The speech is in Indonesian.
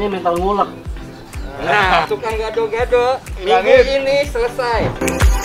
namanya mental ngulek. Nah, tukang gado-gado minggu ini selesai.